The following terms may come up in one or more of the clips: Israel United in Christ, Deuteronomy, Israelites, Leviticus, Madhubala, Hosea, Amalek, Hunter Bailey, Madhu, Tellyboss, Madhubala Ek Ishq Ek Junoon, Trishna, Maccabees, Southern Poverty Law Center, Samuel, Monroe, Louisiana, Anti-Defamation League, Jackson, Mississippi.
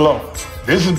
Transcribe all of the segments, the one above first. Shalom. This is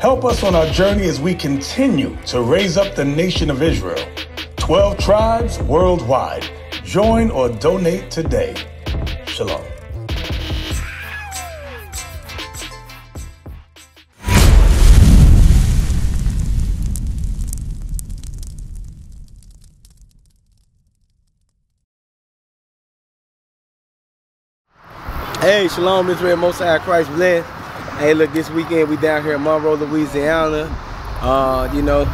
Help us on our journey as we continue to raise up the nation of Israel. 12 tribes worldwide. Join or donate today. Shalom. Hey, Shalom, Israel, Most High Christ bless. Hey, look, this weekend we down here in Monroe, Louisiana. You know,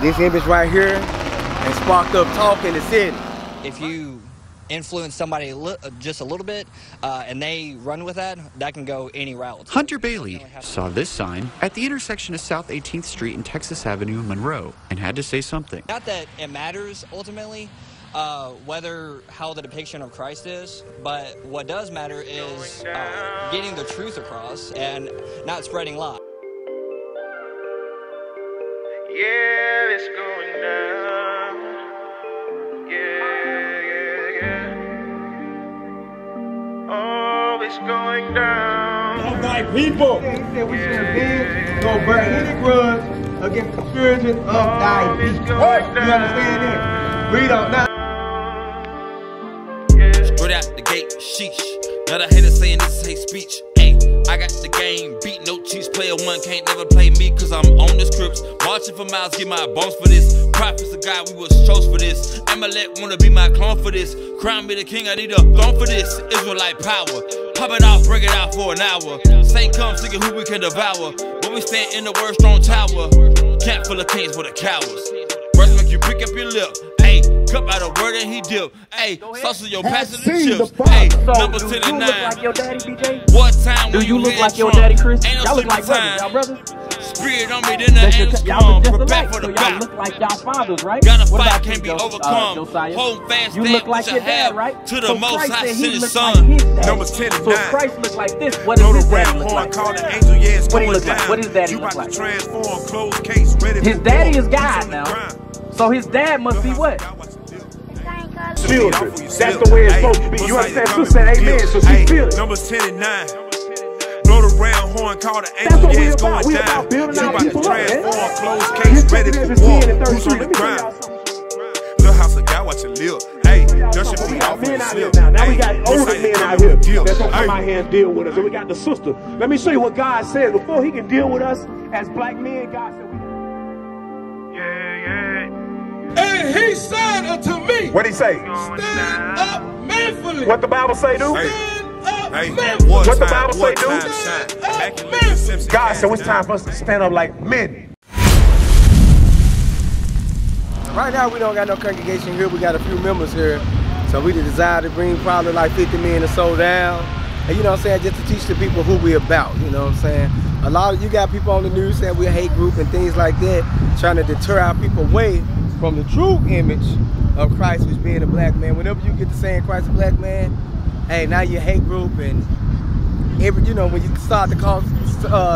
this image right here and sparked up talk in the city. If you influence somebody just a little bit and they run with that, that can go any route. Hunter Bailey saw this sign at the intersection of South 18th Street and Texas Avenue in Monroe and had to say something. Not that it matters ultimately, how the depiction of Christ is, but what does matter is getting the truth across and not spreading lies. Yeah, it's going down. Yeah. Oh, it's going down. All my people, they we should avenge, don't bear any grudge against the children of thy people. You understand that? We don't know. Out the gate, sheesh. Now the haters saying this is hate speech. Hey, I got the game beat, no cheats. Player one can't never play me, cause I'm on the scripts. Marching for miles, get my bones for this. Prophets of God, we was chose for this. Amalek wanna be my clone for this. Crown me the king, I need a throne for this. Israelite power. Pop it off, break it out for an hour. Saint come, seeking who we can devour. When we stand in the word, strong tower. Camp full of kings with the cowards. Brothers make you pick up your lip. Cup out a word and he dip. Hey, sauce your passion and chips. Hey, so, number 10 and 9. Like your daddy, BJ? What time do you look like your daddy, Chris? Y'all look like brothers. Spirit on me, then the angels come. Prepare for the battle. Y'all look like y'all fathers, right? Got a fight, can't be overcome. Hold fast, you look like your dad, right? To the Most High sent his son. Number 10 and 9. So Christ looks like this. What does his dad look like? What is daddy look like? His daddy is God now. So his dad must be what? Children. That's the way it's supposed to be. You understand? She said amen, so she feels it. Numbers 10 and 9. Blow the round horn, call the angel. Yeah, it's going down. About building our people up, man. Closed case, ready for war. Who's on the ground? Little house of God, watch it live. Hey, there should be all men out here now. Now we got older men out here that's gonna come out here and deal with us. And we got the sister. Let me show you what God said. Before he can deal with us as black men, God said we. And he said unto me, what'd he say? Stand up manfully. What the Bible say, dude? Stand up manfully. What the Bible say, dude? Stand up manfully. God said it's time for us to stand up like men. Right now, we don't got no congregation here. We got a few members here. So we decided to bring probably like 50 men or so down. And you know what I'm saying? Just to teach the people who we about. You know what I'm saying? A lot of you got people on the news saying we're a hate group and things like that, trying to deter our people away from the true image of Christ, which being a black man. Whenever you get to saying Christ a black man, hey, now you're a hate group, and every, you know, when you start to call,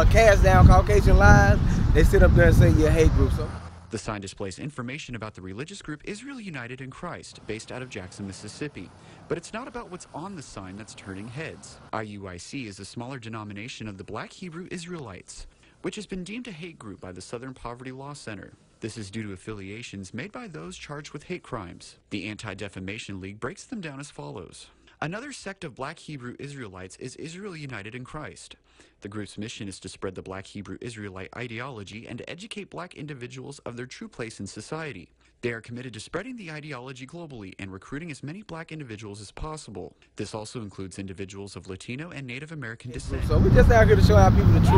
cast down Caucasian lies, they sit up there and say you're a hate group. So the sign displays information about the religious group Israel United in Christ, based out of Jackson, Mississippi. But it's not about what's on the sign that's turning heads. IUIC is a smaller denomination of the Black Hebrew Israelites, which has been deemed a hate group by the Southern Poverty Law Center. This is due to affiliations made by those charged with hate crimes. The Anti-Defamation League breaks them down as follows. Another sect of Black Hebrew Israelites is Israel United in Christ. The group's mission is to spread the Black Hebrew Israelite ideology and to educate Black individuals of their true place in society. They are committed to spreading the ideology globally and recruiting as many Black individuals as possible. This also includes individuals of Latino and Native American descent. So we're just out here to show our people the truth,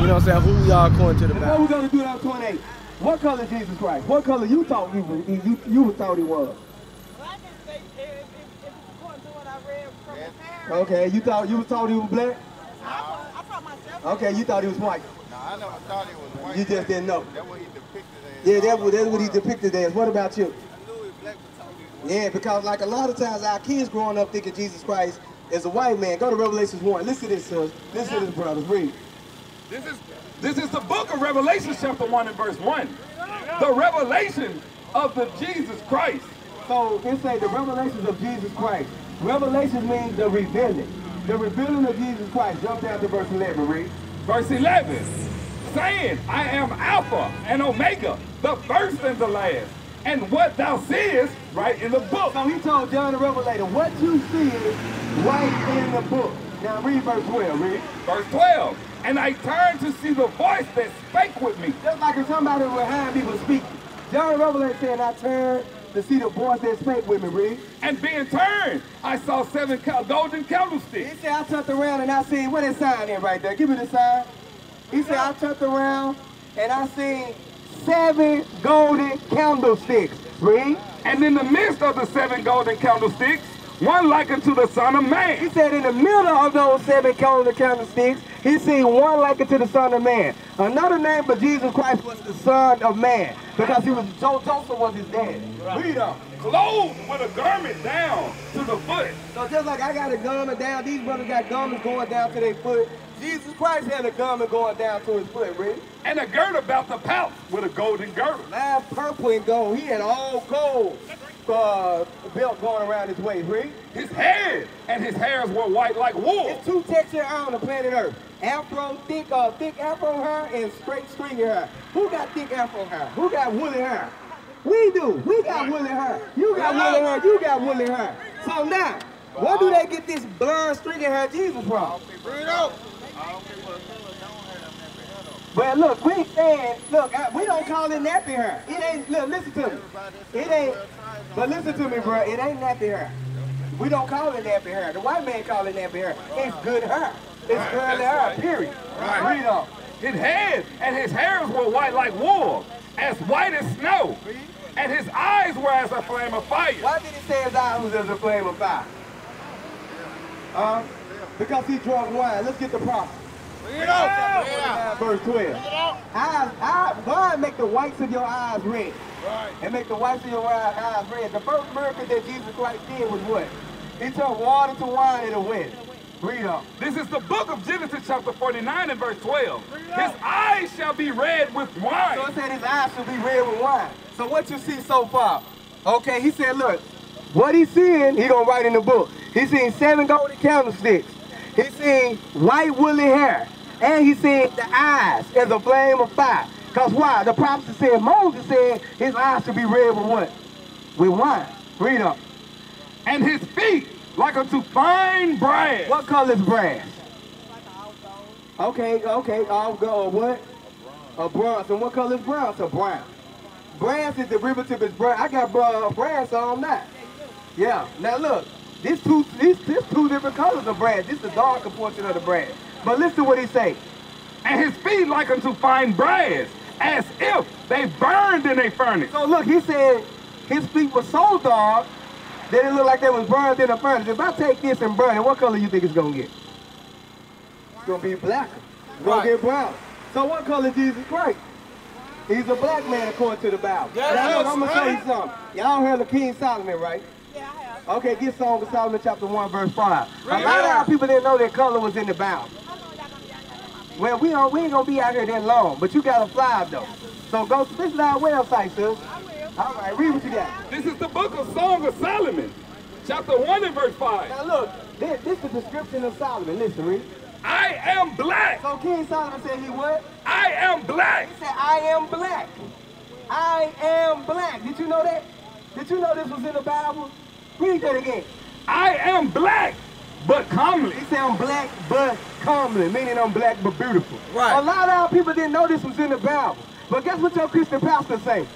you know what I'm saying, who we are according to the Bible. What we're going to do now, 28. What color Jesus Christ? What color you thought you thought he was? Well, I didn't think it was according to what I read from the parents. Okay, you thought he was black? No. I thought myself. Okay, you thought he was white. No, I never thought he was white. You just didn't know. That's what he depicted as. Yeah, that's what he depicted as. What about you? Yeah, because like a lot of times our kids growing up thinking Jesus Christ is a white man. Go to Revelations 1. Listen to this, sir. Listen to this, brothers. Read. This is the book of Revelation, chapter 1 and verse 1. The revelation of the Jesus Christ. So it say the revelations of Jesus Christ. Revelation means the revealing. The revealing of Jesus Christ. Jump down to verse 11, read. Verse 11, saying, I am Alpha and Omega, the first and the last. And what thou seest, write in the book. So he told John the Revelator, what you see is right in the book. Now read verse 12, read. Verse 12, and I turned to see the voice that spake with me. Just like if somebody behind me was speaking. John the Revelator said, I turned to see the voice that spake with me, read. And being turned, I saw seven golden candlesticks. He said, I turned around and I seen, what is sign in right there? Give me the sign. He said, I turned around and I seen seven golden candlesticks, read. And in the midst of the seven golden candlesticks, one like unto the Son of Man. He said in the middle of those seven golden candlesticks, he seen one like unto the Son of Man. Another name for Jesus Christ was the Son of Man, because he was, Joseph was his dad. Read up. Clothed with a garment down to the foot. So just like I got a garment down, these brothers got garments going down to their foot. Jesus Christ had a garment going down to his foot, read. And a gird about the pouch with a golden girdle. Now purple and gold, he had all gold. Belt going around his waist, read. His head and his hairs were white like wool. It's two textures on the planet Earth. Afro, thick afro hair and straight stringy hair. Who got thick afro hair? Who got woolly hair? We do. We got woolly hair. You got woolly hair. You got woolly hair. So now, where do they get this blonde stringy hair Jesus from? Read up. But look, we saying, look, we don't call it nappy hair. It ain't, look, listen to me. It ain't, but listen to me, bro. It ain't nappy hair. We don't call it nappy hair. The white man call it nappy hair. It's good hair. It's curly hair, period. Right. Read off. His head and his hairs were white like wool, as white as snow. And his eyes were as a flame of fire. Why did he say his eyes was as a flame of fire? Because he drunk wine. Let's get the prophet. Read out. Verse 12. God make the whites of your eyes red. Right. And make the whites of your eyes red. The first miracle that Jesus Christ did was what? He turned water to wine in a wedding. Read up. This is the book of Genesis chapter 49 and verse 12. His eyes shall be red with wine. So it said his eyes shall be red with wine. So what you see so far? Okay, he said, look, what he's seeing, he gonna write in the book. He seen seven golden candlesticks. He seen white woolly hair, and he seen the eyes as a flame of fire. Because why? The prophet said, Moses said his eyes should be red with what? With wine. Read up. And his feet like unto fine brass. What color is brass? Like an olive gold. Okay, okay, olive gold. What? A bronze. And what color is bronze? A brown. Brass is the derivative is brass. I got brass all night. Yeah. Now look. These two different colors of brass. This is the darker portion of the brass. But listen to what he say. And his feet like unto fine brass, as if they burned in a furnace. So look, he said his feet were so dark that it looked like they was burned in a furnace. If I take this and burn it, what color you think it's gonna get? It's gonna be blacker. It's gonna get brown. So what color Jesus Christ? He's a black man according to the Bible. Now look, I'm gonna tell you something. Y'all heard of King Solomon, right? Yeah, I have. Okay, get Song of Solomon chapter 1, verse 5. A lot of our people didn't know that color was in the Bible. Well, we ain't gonna be out here that long, but you gotta fly though. So go to this live website, sis. All right, read what you got. This is the book of Song of Solomon, chapter 1 and verse 5. Now look, this is the description of Solomon. Listen, read. I am black. So King Solomon said he what? I am black. He said, I am black. I am black. Did you know that? Did you know this was in the Bible? Read that again. I am black, but comely. He said, I'm black, but comely, meaning I'm black, but beautiful. Right. A lot of our people didn't know this was in the Bible. But guess what your Christian pastor say?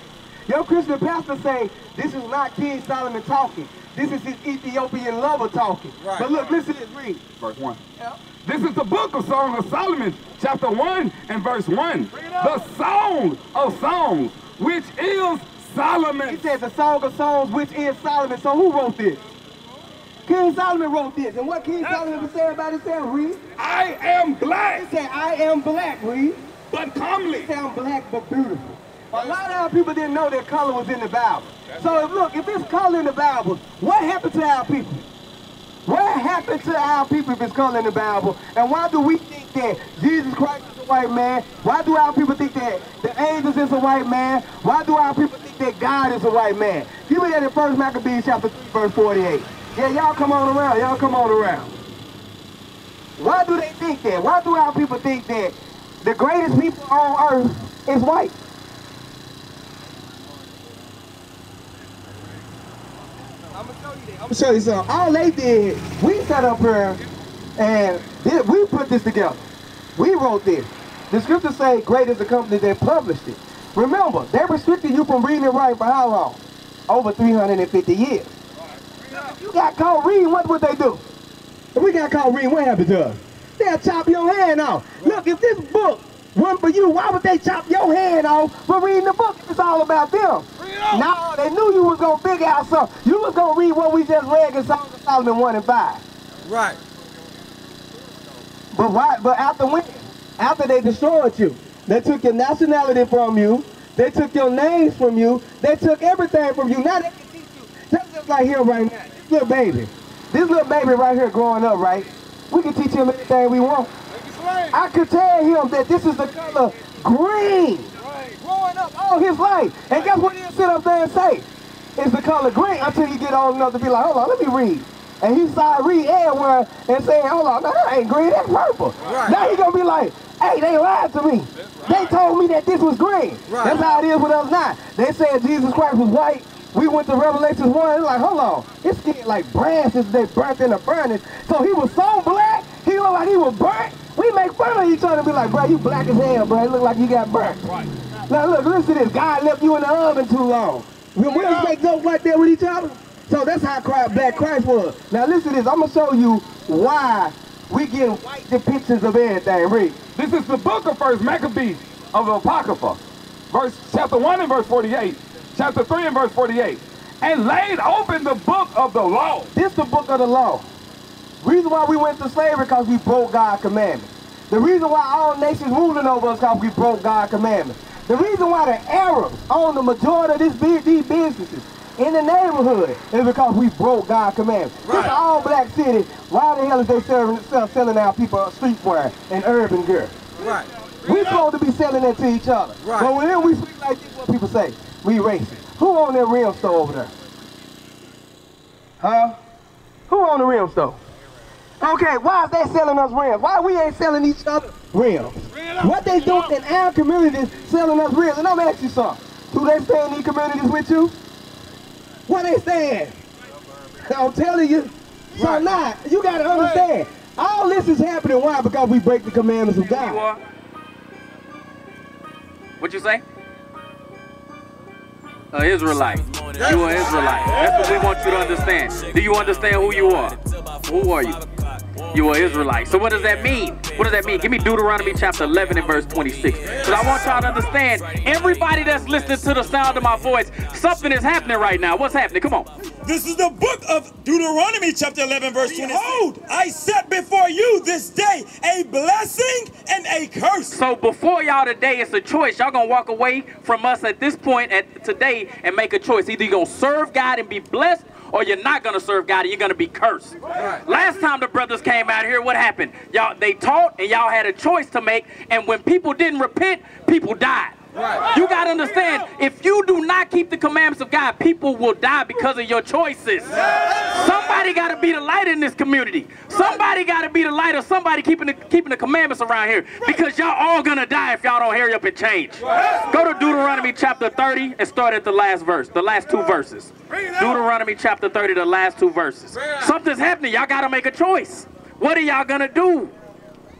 Your Christian pastor say, this is not King Solomon talking. This is his Ethiopian lover talking. Right. But look, listen to this, read. Verse 1. Yep. This is the book of Song of Solomon, chapter 1 and verse 1. The Song of Songs, which is Solomon. He says the Song of Songs, which is Solomon. So who wrote this? King Solomon wrote this. And what King Solomon was saying about himself, read? I am black. He said, I am black, read. But comely. He said, I'm black, but beautiful. A lot of our people didn't know that color was in the Bible. So if it's color in the Bible, what happened to our people? What happened to our people if it's color in the Bible? And why do we think that Jesus Christ is a white man? Why do our people think that the angels is a white man? Why do our people think that God is a white man? Give me that in 1 Maccabees chapter 3, verse 48. Yeah, y'all come on around. Y'all come on around. Why do they think that? Why do our people think that the greatest people on earth is white? I'm going to show you that. I'm going to show you something. All they did, we sat up here and we put this together. We wrote this. The scriptures say great is the company that published it. Remember, they restricted you from reading and writing for how long? Over 350 years. If you got caught reading, what would they do? If we got caught reading, what happened to us? They'll chop your hand off. Look, if this book wasn't for you, why would they chop your hand off for reading the book if it's all about them? No, they knew you was going to figure out something. You was going to read what we just read in Songs of Solomon 1 and 5. Right. But why? But after when? After they destroyed you. They took your nationality from you. They took your names from you. They took everything from you. Now they can teach you. That's just like here right now. This little baby. This little baby right here growing up, right? We can teach him anything we want. I could tell him that this is the color green. Growing up all his life. And guess what he'll sit up there and say? It's the color green until you get old enough to be like, hold on, let me read. And he started reading everywhere and saying, hold on, no, that ain't green, that's purple. Right. Now he's going to be like, hey, they lied to me. Right. They told me that this was green. Right. That's how it is with us now. They said Jesus Christ was white. We went to Revelation 1, and like, hold on, this kid like branches, they burnt in the furnace. So he was so black, he looked like he was burnt. We make fun of each other and be like, bro, you black as hell, bro. It look like you got burnt. Right. Now look, listen to this. God left you in the oven too long. We don't make jokes like that with each other. So that's how black Christ was. Now listen to this. I'm going to show you why we get white depictions of everything. Read. This is the book of 1 Maccabees of the Apocrypha. Chapter 1 and verse 48. Chapter 3 and verse 48. And laid open the book of the law. This is the book of the law. Reason why we went to slavery because we broke God's commandments. The reason why all nations ruling over us because we broke God's commandments. The reason why the Arabs own the majority of these businesses in the neighborhood is because we broke God's commandments. Right. This is an all-black city. Why the hell is they selling our people streetwear and urban gear? Right. We're supposed to be selling that to each other. Right. But when we speak like this, what people say? We racist. Who owned that rim store over there? Huh? Who owned the rim store? Okay, why is they selling us rims? Why we ain't selling each other rims? What they doing in our communities selling us rims? And I'm gonna ask you something. Do they stay in these communities with you? What they saying? I'm telling you. So now, you gotta understand. All this is happening, why? Because we break the commandments of God. What you say? An Israelite. You are Israelite. That's what we want you to understand. Do you understand who you are? Who are you? You are Israelite. So what does that mean? What does that mean? Give me Deuteronomy chapter 11 and verse 26. Because I want y'all to understand, everybody that's listening to the sound of my voice, something is happening right now. What's happening? Come on. This is the book of Deuteronomy chapter 11 verse 26. Behold, I set before you this day a blessing and a curse. So before y'all today, it's a choice. Y'all going to walk away from us at this point at today and make a choice. Either you're going to serve God and be blessed, or you're not going to serve God and you're going to be cursed. Right. Last time the brothers came out here, what happened? Y'all, they taught and y'all had a choice to make, and when people didn't repent, people died. Right. You got to understand, if you do not keep the commandments of God, people will die because of your choices. Yeah. Somebody got to be the light in this community. Somebody got to be the light of somebody keeping the commandments around here, because y'all all going to die if y'all don't hurry up and change. Right. Go to Deuteronomy chapter 30 and start at the last verse, the last two verses. Deuteronomy chapter 30, the last two verses. Something's happening. Y'all got to make a choice. What are y'all going to do?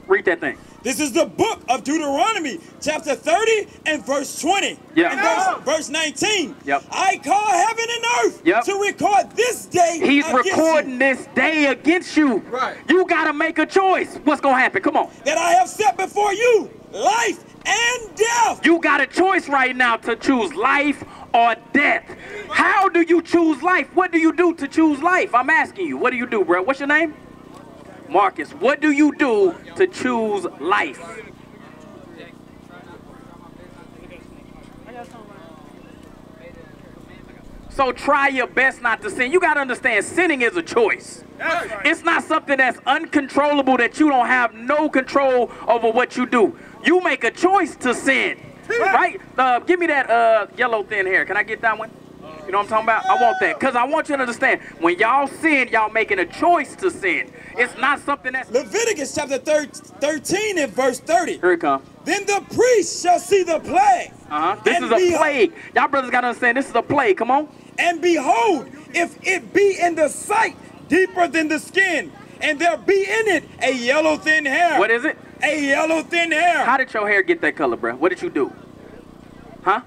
Read that thing. This is the book of Deuteronomy, chapter 30 and verse 20. Yep. And verse 19. Yep. I call heaven and earth to record this day. He's recording this day against you. Right. You got to make a choice. What's going to happen? Come on. That I have set before you life and death. You got a choice right now to choose life or death. How do you choose life? What do you do to choose life? I'm asking you. What do you do, bro? What's your name? Marcus, what do you do to choose life? So try your best not to sin. You got to understand, sinning is a choice. That's right. It's not something that's uncontrollable that you don't have no control over what you do. You make a choice to sin, right? Give me that yellow thin hair. Can I get that one? You know what I'm talking about? I want that. Because I want you to understand, when y'all sin, y'all making a choice to sin. It's not something that's... Leviticus chapter 13 and verse 30. Here it comes. Then the priest shall see the plague. This is a plague. Y'all brothers got to understand, this is a plague. Come on. And behold, if it be in the sight deeper than the skin, and there be in it a yellow thin hair. What is it? A yellow thin hair. How did your hair get that color, bro? What did you do? Huh?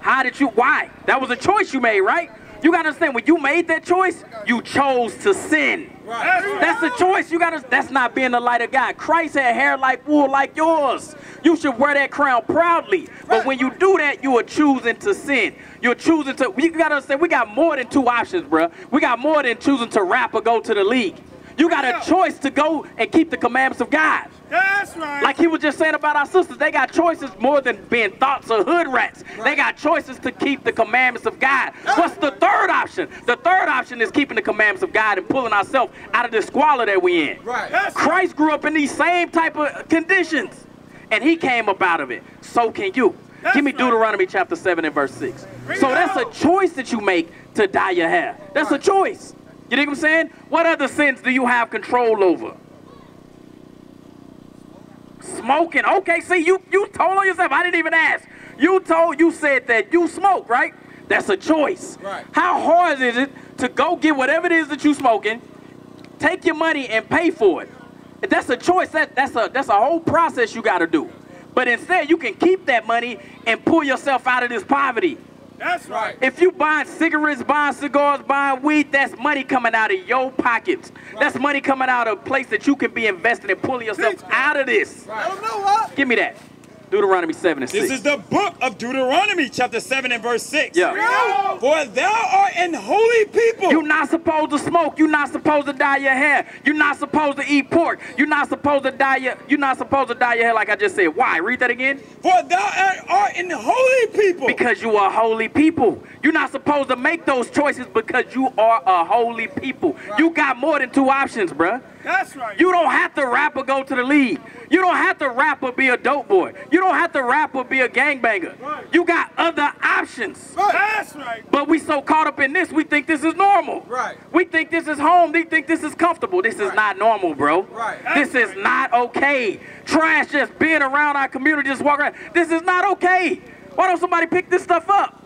How did you, why? That was a choice you made, right? You gotta understand, when you made that choice, you chose to sin. Right. That's a choice. You gotta, that's not being the light of God. Christ had hair like wool like yours. You should wear that crown proudly. Right. But when you do that, you are choosing to sin. You're choosing to, you gotta understand, we got more than two options, bro. We got more than choosing to rap or go to the league. You got a choice to go and keep the commandments of God. That's right. Like he was just saying about our sisters, they got choices more than being thoughts or hood rats. Right. They got choices to keep the commandments of God. What's the third option? The third option is keeping the commandments of God and pulling ourselves out of the squalor that we in. Right. Christ grew up in these same type of conditions, and he came up out of it. So can you. That's Give me Deuteronomy chapter 7 and verse 6. So that's a choice that you make to dye your hair. That's a choice. You dig what I'm saying? What other sins do you have control over? Smoking. Okay, see, you told on yourself. I didn't even ask. You said that you smoke, right? That's a choice. Right. How hard is it to go get whatever it is that you smoking, take your money and pay for it? That's a choice. That's a whole process you got to do. But instead, you can keep that money and pull yourself out of this poverty. That's right. If you buying cigarettes, buying cigars, buying weed, that's money coming out of your pockets. Right. That's money coming out of a place that you can be investing and pulling yourself out of this. Right. I don't know what. Give me that. Deuteronomy 7 and 6. This is the book of Deuteronomy chapter 7 and verse 6. Yeah. No. For thou art an holy people. You're not supposed to smoke. You're not supposed to dye your hair. You're not supposed to eat pork. You're not supposed to dye your hair like I just said. Why? Read that again. For thou art an holy people. Because you are holy people. You're not supposed to make those choices because you are a holy people. Right. You got more than two options, bruh. That's right. You don't have to rap or go to the league. You don't have to rap or be a dope boy. You don't have to rap or be a gangbanger. Right. You got other options. Right. That's right. But we so caught up in this, we think this is normal. Right. We think this is home. We think this is comfortable. This is not normal, bro. Right. This is not okay. Trash just being around our community, just walking around. This is not okay. Why don't somebody pick this stuff up?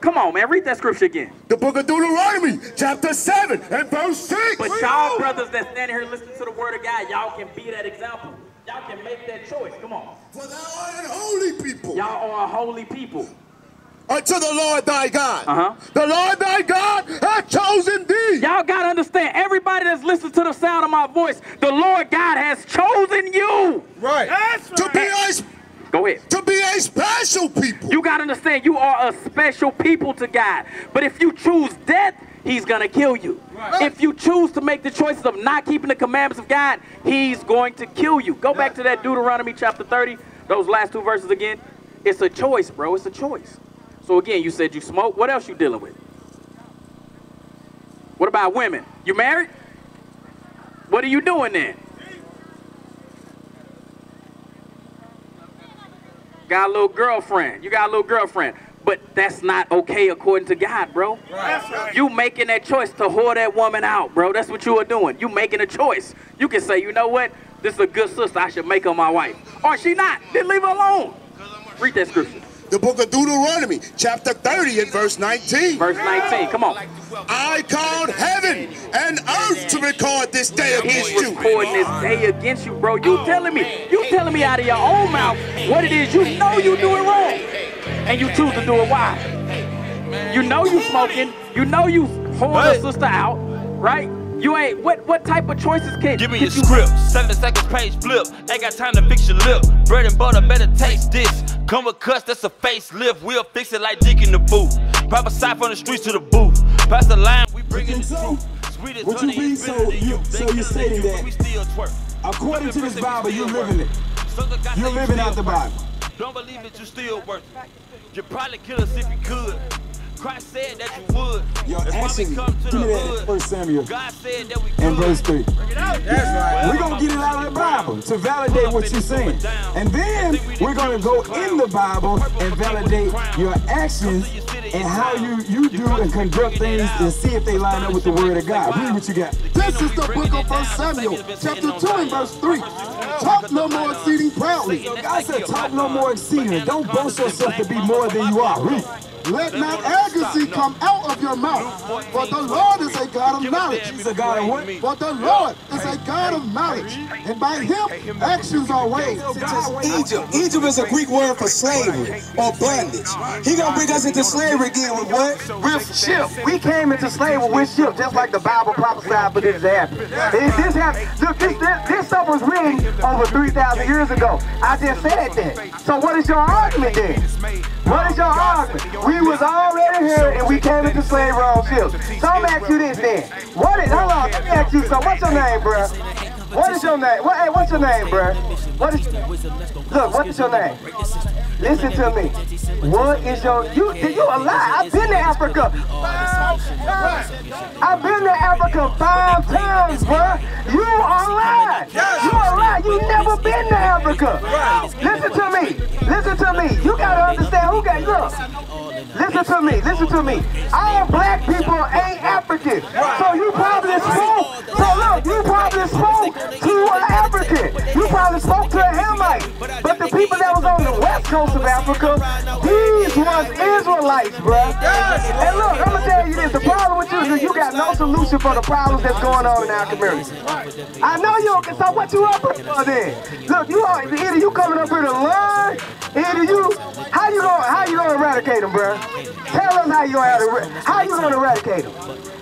Come on, man. Read that scripture again. The book of Deuteronomy, chapter 7 and verse 6. But y'all brothers that stand here listening to the word of God, y'all can be that example. Y'all can make that choice. Come on. For thou art an holy people. Y'all are a holy people. Unto the Lord thy God. The Lord thy God hath chosen thee. Y'all got to understand, everybody that's listening to the sound of my voice, the Lord God has chosen you. Right. That's right. To be us. Go ahead. To be a special people. You got to understand, you are a special people to God. But if you choose death, he's going to kill you. Right. If you choose to make the choices of not keeping the commandments of God, he's going to kill you. Go back to that Deuteronomy chapter 30, those last two verses again. It's a choice, bro. It's a choice. So again, you said you smoke. What else you dealing with? What about women? You married? What are you doing then? Got a little girlfriend. You got a little girlfriend. But that's not okay according to God, bro. Right. You making that choice to whore that woman out, bro. That's what you are doing. You making a choice. You can say, you know what? This is a good sister. I should make her my wife. Or she not. Then leave her alone. Read that scripture. The book of Deuteronomy, chapter 30 and verse 19. Verse 19. Come on. I called heaven and earth to record this day against you. Recording this day against you, bro. You telling me out of your own mouth what it is. You know you do it wrong. And you choose to do it. Why? You know you smoking. You know you whoring your sister out. Right? You ain't, what type of choices can you? Give me your script, 7 seconds page flip. Ain't got time to fix your lip. Bread and butter better taste this. Come with cuss, that's a facelift. We'll fix it like dick in the booth. Pop a side from the streets to the booth. Pass the line, we bringing the truth. Sweet as honey, it's bitter than you. So you're stating that, we still twerk. According to this Bible, you're living it. You're living out the Bible. Don't believe it, you still worth it. You'd probably kill us if you could. Christ said that you would. Your action. Give me that 1 Samuel. God said that we could. And verse 3. Bring it out. That's right. We're going to get it out of the Bible to validate what you're saying. And then we're going to go in the Bible and validate your actions and how you do and conduct things and see if they line up with the word of God. Read what you got. This is the book of 1 Samuel, chapter 2 and verse 3. Talk no more exceeding proudly. God said talk no more exceeding. Don't boast yourself to be more than you are. Read. Let not arrogancy come out of your mouth, for the Lord is a God of knowledge. He's a God of what? For the Lord is a God of knowledge, and by him actions are weighed. Egypt. Egypt is a Greek word for slavery or bondage. He gonna bring us into slavery again with what? With ships. We came into slavery with ships, just like the Bible prophesied for this to happen. This stuff was written over 3,000 years ago. I just said that. So what is your argument then? What is your argument? We was already here and we came into slavery on ships. So I'm gonna ask you this then. What is, hold on, let me ask you something. What's your name, bro? What is your name? What, hey, what's your name, bro? What is, look, what is your name? Listen to me. What is your, you a lie. I've been to Africa 5 times. I've been to Africa 5 times, bro. You are lying. You are lying. You never been to Africa. Listen to me. Listen to me. You gotta understand who got, look. Listen to me, listen to me. All black people ain't African. So you probably spoke. So look, you probably spoke to an African. You probably spoke to a Hamite. But the people that was on the west coast of Africa, these was Israelites, bruh. And look, I'm gonna tell you this, the problem with you is that you got no solution for the problems that's going on in our community. I know you don't, so what you up for then? Look, you are, either you coming up here to learn, either you, how you gonna eradicate them, bruh? Tell us how you gonna eradicate them.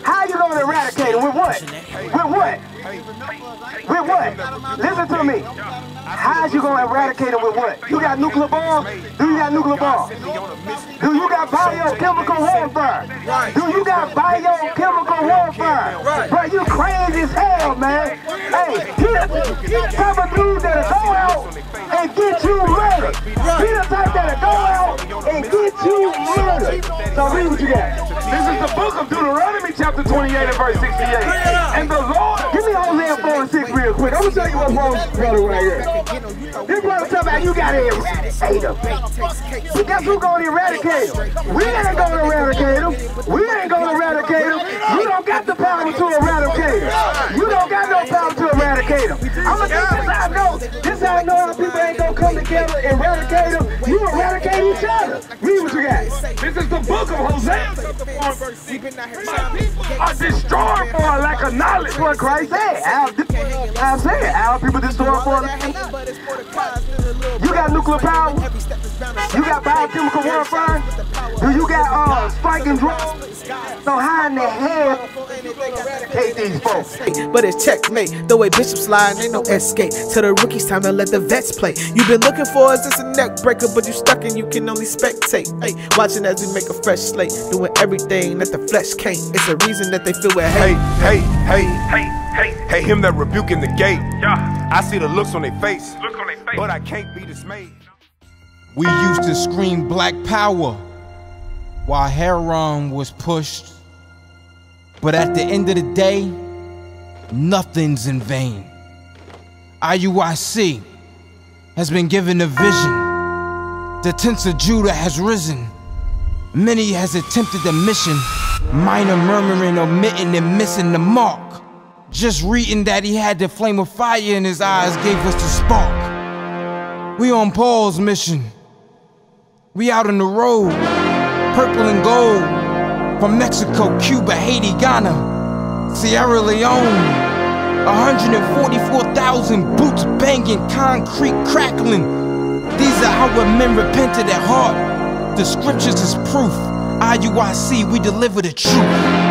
How you gonna eradicate them? With what? With what? With what? Listen to me. How's you gonna eradicate them with what? You got nuclear bombs? Do you got nuclear bombs? Do you got biochemical warfare? Do you got biochemical warfare? Bro, you crazy as hell, man. Hey, you the type of dude that'll go out and get you ready. Be the type that'll go out and get you ready. So read what you got. This is the book of Deuteronomy, chapter 28 and verse 68. And the Lord, give me Hosea 4 and 6 real quick. I'm gonna tell you what Paul's brother right here. This brother talking about you gotta eradicate them. But guess who's gonna eradicate them? We ain't gonna eradicate them. We ain't gonna eradicate them. You don't got the power to eradicate them. You don't got no power to eradicate them. I'm gonna tell you this how I know. This how I know how people ain't gonna come together and eradicate them. You eradicate each other. Read what you got. This is the book of Hosea. My people are destroyed for a lack of knowledge. That's what Christ said. I said, our people destroyed for a lack of knowledge. You got nuclear power. You got biochemical warfare. Do you got spiking drones? So how in the hell hate these folks? But it's checkmate. The way Bishop slide, ain't no escape. Till the rookies time to let the vets play. You've been looking for us, it's a neck breaker, but you stuck and you can only spectate. Hey, watching as we make a fresh slate, doing everything that the flesh can't. It's a reason that they feel with hate. Hey, hey, hey, hey, hey, him that rebuke in the gate. Yeah. I see the looks on their face, but I can't be dismayed. We used to scream black power while Heron was pushed. But at the end of the day, nothing's in vain. IUIC has been given a vision. The tents of Judah has risen. Many has attempted the mission, minor murmuring, omitting, and missing the mark. Just reading that he had the flame of fire in his eyes gave us the spark. We on Paul's mission. We out on the road, purple and gold. From Mexico, Cuba, Haiti, Ghana, Sierra Leone. 144,000 boots banging, concrete crackling. These are how men repented at heart. The scriptures is proof. IUIC, we deliver the truth.